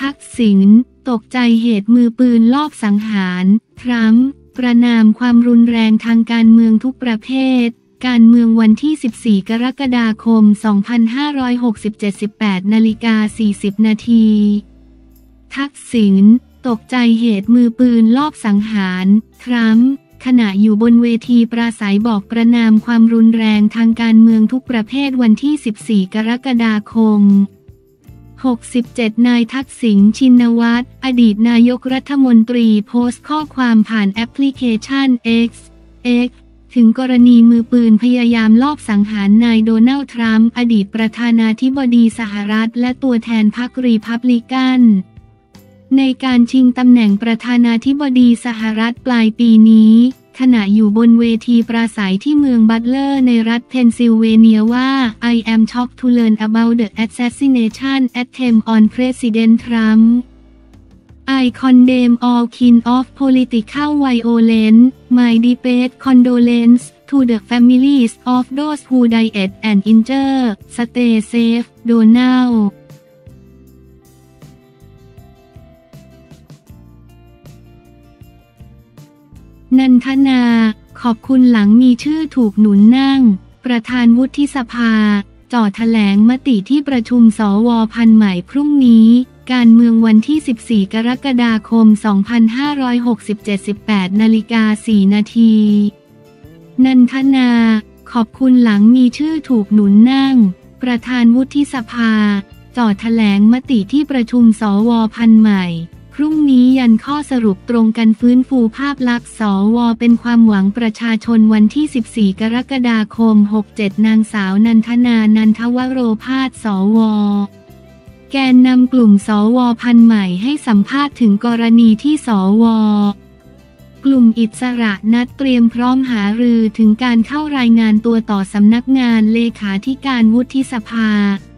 ทักษิณตกใจเหตุมือปืนลอบสังหารทรัมป์ประณามความรุนแรงทางการเมืองทุกประเภทการเมืองวันที่ 14 กรกฎาคม 2567 18:40 นาทีทักษิณตกใจเหตุมือปืนลอบสังหารทรัมป์ขณะอยู่บนเวทีปราศรัยบอกประณามความรุนแรงทางการเมืองทุกประเภทวันที่ 14 กรกฎาคม 67 นายทักษิณ ชินวัตรอดีตนายกรัฐมนตรีโพสต์ข้อความผ่านแอปพลิเคชัน X ถึงกรณีมือปืนพยายามลอบสังหารนายโดนัลด์ ทรัมป์อดีตประธานาธิบดีสหรัฐและตัวแทนพรรครีพับลิกันในการชิงตำแหน่งประธานาธิบดีสหรัฐปลายปีนี้ขณะอยู่บนเวทีปราศรัยที่เมืองบัตเลอร์ในรัฐเพนซิลเวเนียว่า I am shocked to learn about the assassination attempt on President Trump I condemn all kind of political violence my deepest condolence to the families of those who died and injured stay safe Donaldนันทนาขอบคุณหลังมีชื่อถูกหนุนนั่งประธานวุฒิสภาจ่อแถลงมติที่ประชุมสว.พันใหม่พรุ่งนี้การเมืองวันที่ 14 กรกฎาคม 2567 18:04 นาทีนันทนาขอบคุณหลังมีชื่อถูกหนุนนั่งประธานวุฒิสภาจ่อแถลงมติที่ประชุมสว.พันใหม่พรุ่งนี้ยันข้อสรุปตรงกันฟื้นฟูภาพลักษณ์สว.เป็นความหวังประชาชนวันที่ 14 กรกฎาคม 67 นางสาวนันทนา นันทวโรภาส สว.แกนนำกลุ่มสว.พันใหม่ให้สัมภาษณ์ถึงกรณีที่สว.กลุ่มอิสระนัดเตรียมพร้อมหารือถึงการเข้ารายงานตัวต่อสำนักงานเลขาธิการวุฒิสภา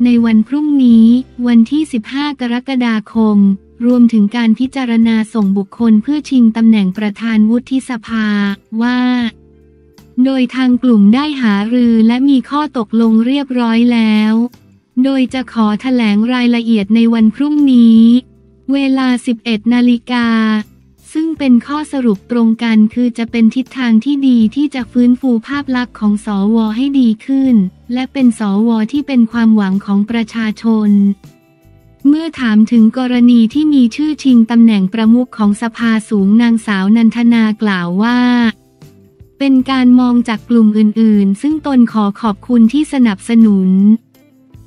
ในวันพรุ่งนี้วันที่ 15 กรกฎาคมรวมถึงการพิจารณาส่งบุคคลเพื่อชิงตำแหน่งประธานวุฒิสภาว่าโดยทางกลุ่มได้หารือและมีข้อตกลงเรียบร้อยแล้วโดยจะขอแถลงรายละเอียดในวันพรุ่งนี้เวลา 11 นาฬิกาซึ่งเป็นข้อสรุปตรงกันคือจะเป็นทิศทางที่ดีที่จะฟื้นฟูภาพลักษณ์ของสว.ให้ดีขึ้นและเป็นสว.ที่เป็นความหวังของประชาชนเมื่อถามถึงกรณีที่มีชื่อชิงตำแหน่งประมุขของสภาสูงนางสาวนันทนากล่าวว่าเป็นการมองจากกลุ่มอื่นๆซึ่งตนขอขอบคุณที่สนับสนุน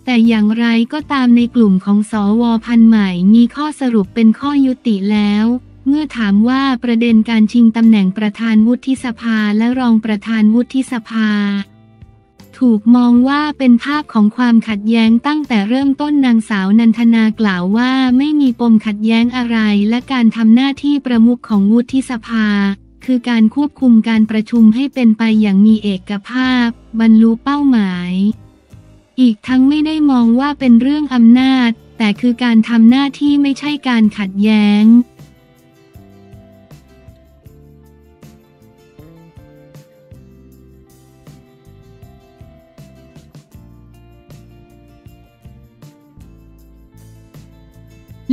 แต่อย่างไรก็ตามในกลุ่มของสว.พันใหม่มีข้อสรุปเป็นข้อยุติแล้วเมื่อถามว่าประเด็นการชิงตำแหน่งประธานวุฒิสภาและรองประธานวุฒิสภาถูกมองว่าเป็นภาพของความขัดแย้งตั้งแต่เริ่มต้นนางสาวนันทนากล่าวว่าไม่มีปมขัดแย้งอะไรและการทำหน้าที่ประมุขของวุฒิสภาคือการควบคุมการประชุมให้เป็นไปอย่างมีเอกภาพบรรลุเป้าหมายอีกทั้งไม่ได้มองว่าเป็นเรื่องอำนาจแต่คือการทำหน้าที่ไม่ใช่การขัดแย้ง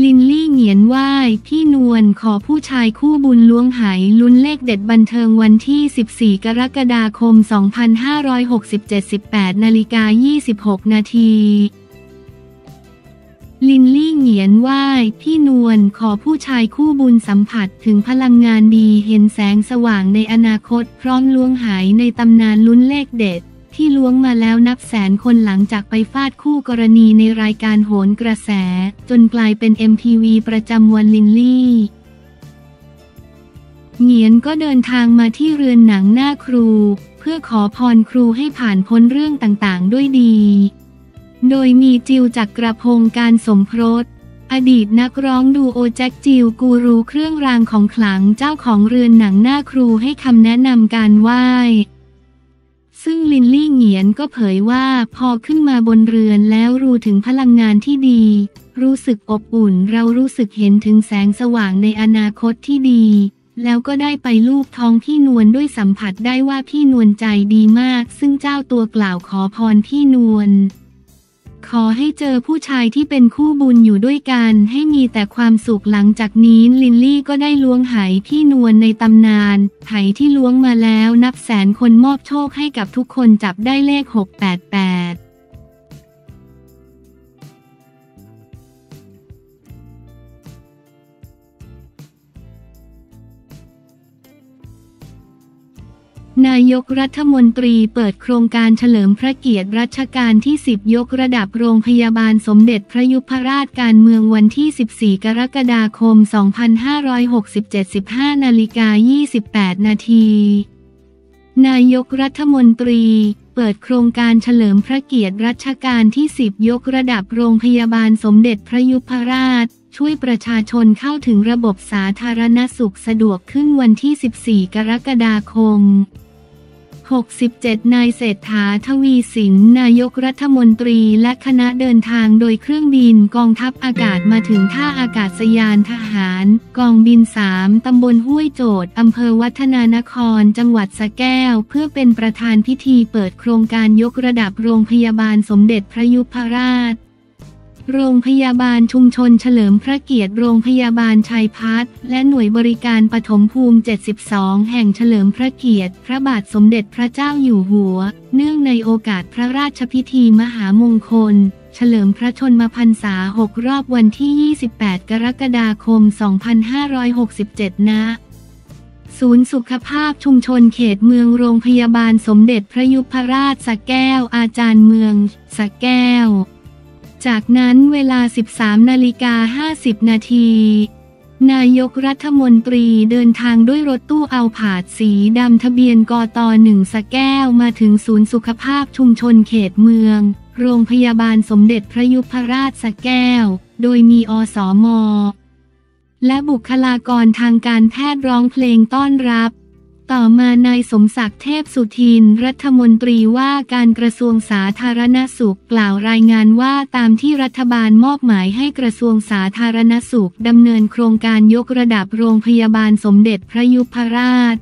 ลินลี่เหงียนว่ายพี่นวลขอผู้ชายคู่บุญล้วงหายลุ้นเลขเด็ดบันเทิงวันที่ 14 กรกฎาคม 2567 18:26 นาทีลินลี่เหงียนว่ายพี่นวลขอผู้ชายคู่บุญสัมผัสถึงพลังงานดีเห็นแสงสว่างในอนาคตพร้อมล้วงหายในตำนานลุ้นเลขเด็ดที่ล้วงมาแล้วนับแสนคนหลังจากไปฟาดคู่กรณีในรายการโหนกระแสจนกลายเป็น MTV ประจำวันลินลี่เหงียนก็เดินทางมาที่เรือนหนังหน้าครูเพื่อขอพรครูให้ผ่านพ้นเรื่องต่างๆด้วยดีโดยมีจิวจักรพงศ์การสมพรสอดีตนักร้องดูโอแจ็คจิวกูรูเครื่องรางของขลังเจ้าของเรือนหนังหน้าครูให้คำแนะนำการไหว้ซึ่งลินลี่เหงียนก็เผยว่าพอขึ้นมาบนเรือนแล้วรู้ถึงพลังงานที่ดีรู้สึกอบอุ่นเรารู้สึกเห็นถึงแสงสว่างในอนาคตที่ดีแล้วก็ได้ไปลูบท้องพี่นวลด้วยสัมผัสได้ว่าพี่นวลใจดีมากซึ่งเจ้าตัวกล่าวขอพรพี่นวล ขอให้เจอผู้ชายที่เป็นคู่บุญอยู่ด้วยกันให้มีแต่ความสุขหลังจากนี้ลิลลี่ก็ได้ล้วงไหพี่นวลในตำนานไหที่ล้วงมาแล้วนับแสนคนมอบโชคให้กับทุกคนจับได้เลข688นายกรัฐมนตรีเปิดโครงการเฉลิมพระเกียรติรัชกาลที่10ยกระดับโรงพยาบาลสมเด็จพระยุพราชการเมืองวันที่14กรกฎาคม 2567 15:28 น.นายกรัฐมนตรีเปิดโครงการเฉลิมพระเกียรติรัชกาลที่10ยกระดับโรงพยาบาลสมเด็จพระยุพราชช่วยประชาชนเข้าถึงระบบสาธารณสุขสะดวกขึ้นวันที่14กรกฎาคม67นายเศรษฐาทวีสินนายกรัฐมนตรีและคณะเดินทางโดยเครื่องบินกองทัพอากาศมาถึงท่าอากาศยานทหารกองบิน3ตำบลห้วยโจทย์อำเภอวัฒนานครจังหวัดสระแก้วเพื่อเป็นประธานพิธีเปิดโครงการยกระดับโรงพยาบาลสมเด็จพระยุพราชโรงพยาบาลชุมชนเฉลิมพระเกียรติโรงพยาบาลชัยพัฒน์และหน่วยบริการปฐมภูมิ72แห่งเฉลิมพระเกียรติพระบาทสมเด็จพระเจ้าอยู่หัวเนื่องในโอกาสพระราชพิธีมหามงคลเฉลิมพระชนมพรรษา6รอบวันที่28กรกฎาคม2567ณศูนย์สุขภาพชุมชนเขตเมืองโรงพยาบาลสมเด็จพระยุพราชสระแก้วอาจารย์เมืองสระแก้วจากนั้นเวลา 13:50 นาทีนายกรัฐมนตรีเดินทางด้วยรถตู้เอาผาดสีดำทะเบียนกต.1 สระแก้วมาถึงศูนย์สุขภาพชุมชนเขตเมืองโรงพยาบาลสมเด็จพระยุพราชสระแก้วโดยมีอสม.และบุคลากรทางการแพทย์ร้องเพลงต้อนรับต่อมานายสมศักดิ์เทพสุทินรัฐมนตรีว่าการกระทรวงสาธารณสุขกล่าวรายงานว่าตามที่รัฐบาลมอบหมายให้กระทรวงสาธารณสุขดำเนินโครงการยกระดับโรงพยาบาลสมเด็จพระยุพราช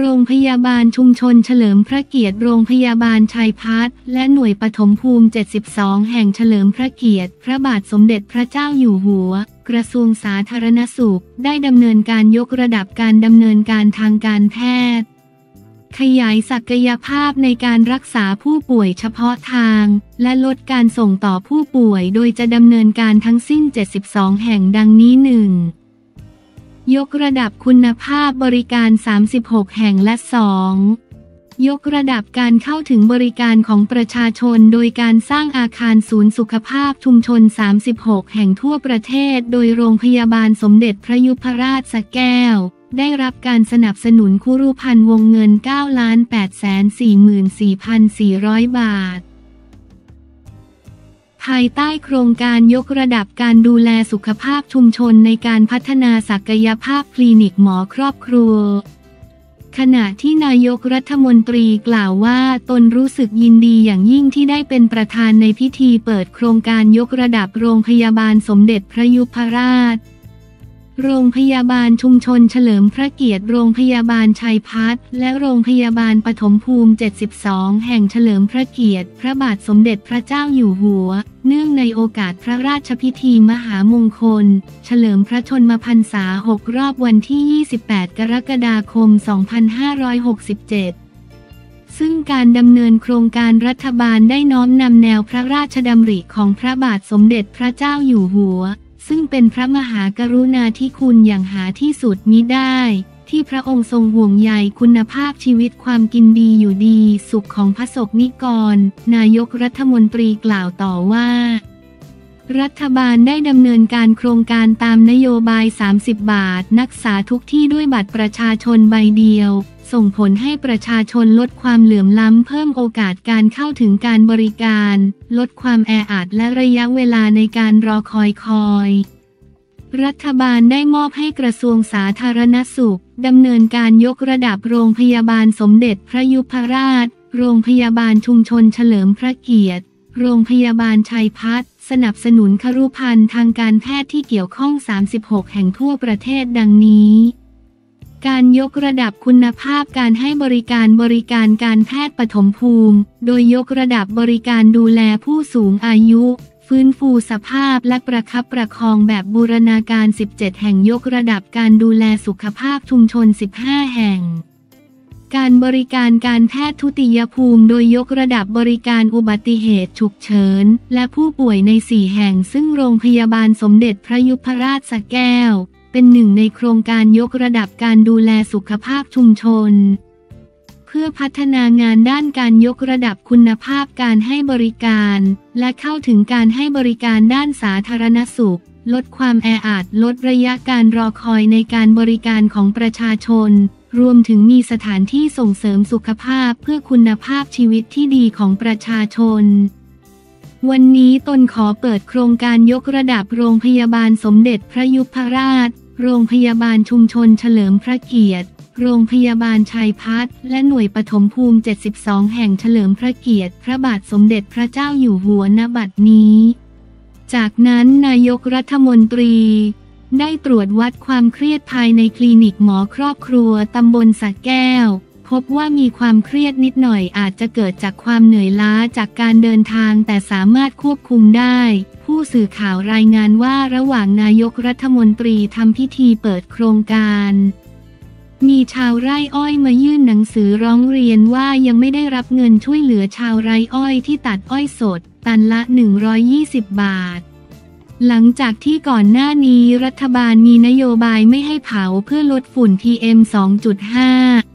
โรงพยาบาลชุมชนเฉลิมพระเกียรติโรงพยาบาลชัยพัฒน์และหน่วยปฐมภูมิ72แห่งเฉลิมพระเกียรติพระบาทสมเด็จพระเจ้าอยู่หัวกระทรวงสาธารณสุขได้ดำเนินการยกระดับการดำเนินการทางการแพทย์ขยายศักยภาพในการรักษาผู้ป่วยเฉพาะทางและลดการส่งต่อผู้ป่วยโดยจะดำเนินการทั้งสิ้น72แห่งดังนี้1ยกระดับคุณภาพบริการ36แห่งและ2ยกระดับการเข้าถึงบริการของประชาชนโดยการสร้างอาคารศูนย์สุขภาพชุมชน36แห่งทั่วประเทศโดยโรงพยาบาลสมเด็จพระยุพราชสระแก้วได้รับการสนับสนุนคุรุพันธ์วงเงิน 9,844,400 บาทภายใต้โครงการยกระดับการดูแลสุขภาพชุมชนในการพัฒนาศักยภาพคลินิกหมอครอบครัวขณะที่นายกรัฐมนตรีกล่าวว่าตนรู้สึกยินดีอย่างยิ่งที่ได้เป็นประธานในพิธีเปิดโครงการยกระดับโรงพยาบาลสมเด็จพระยุพราชโรงพยาบาลชุมชนเฉลิมพระเกียรติโรงพยาบาลชัยพัฒน์และโรงพยาบาลปฐมภูมิ72แห่งเฉลิมพระเกียรติพระบาทสมเด็จพระเจ้าอยู่หัวเนื่องในโอกาสพระราชพิธีมหามงคลเฉลิมพระชนมพรรษา6รอบวันที่28กรกฎาคม2567ซึ่งการดำเนินโครงการรัฐบาลได้น้อมนำแนวพระราชดำริของพระบาทสมเด็จพระเจ้าอยู่หัวซึ่งเป็นพระมหากรุณาธิคุณอย่างหาที่สุดมิได้ที่พระองค์ทรงห่วงใยคุณภาพชีวิตความกินดีอยู่ดีสุขของพระสงฆ์นิกรนายกรัฐมนตรีกล่าวต่อว่ารัฐบาลได้ดำเนินการโครงการตามนโยบาย30บาทนักษาทุกที่ด้วยบัตรประชาชนใบเดียวส่งผลให้ประชาชนลดความเหลื่อมล้ำเพิ่มโอกาสการเข้าถึงการบริการลดความแออัดและระยะเวลาในการรอคอยรัฐบาลได้มอบให้กระทรวงสาธารณสุขดำเนินการยกระดับโรงพยาบาลสมเด็จพระยุพราชโรงพยาบาลชุมชนเฉลิมพระเกียรติโรงพยาบาลชัยพัฒน์สนับสนุนครุภัณฑ์ทางการแพทย์ที่เกี่ยวข้อง36แห่งทั่วประเทศดังนี้ การยกระดับคุณภาพการให้บริการการแพทย์ปฐมภูมิโดยยกระดับบริการดูแลผู้สูงอายุฟื้นฟูสภาพและประคับประคองแบบบูรณาการ17แห่งยกระดับการดูแลสุขภาพชุมชน15แห่งการบริการการแพทย์ทุติยภูมิโดยยกระดับบริการอุบัติเหตุฉุกเฉินและผู้ป่วยใน4แห่งซึ่งโรงพยาบาลสมเด็จพระยุพราชสระแก้วเป็นหนึ่งในโครงการยกระดับการดูแลสุขภาพชุมชนเพื่อพัฒนางานด้านการยกระดับคุณภาพการให้บริการและเข้าถึงการให้บริการด้านสาธารณสุขลดความแออัดลดระยะการรอคอยในการบริการของประชาชนรวมถึงมีสถานที่ส่งเสริมสุขภาพเพื่อคุณภาพชีวิตที่ดีของประชาชนวันนี้ตนขอเปิดโครงการยกระดับโรงพยาบาลสมเด็จพระยุพราชโรงพยาบาลชุมชนเฉลิมพระเกียรติโรงพยาบาลชัยพัฒน์และหน่วยปฐมภูมิ72แห่งเฉลิมพระเกียรติพระบาทสมเด็จพระเจ้าอยู่หัวณบัดนี้จากนั้นนายกรัฐมนตรีได้ตรวจวัดความเครียดภายในคลินิกหมอครอบครัวตำบลสระแก้วพบว่ามีความเครียดนิดหน่อยอาจจะเกิดจากความเหนื่อยล้าจากการเดินทางแต่สามารถควบคุมได้ผู้สื่อข่าวรายงานว่าระหว่างนายกรัฐมนตรีทำพิธีเปิดโครงการมีชาวไร่อ้อยมายื่นหนังสือร้องเรียนว่ายังไม่ได้รับเงินช่วยเหลือชาวไร่อ้อยที่ตัดอ้อยสดตันละ120บาทหลังจากที่ก่อนหน้านี้รัฐบาลมีนโยบายไม่ให้เผาเพื่อลดฝุ่น PM 2.5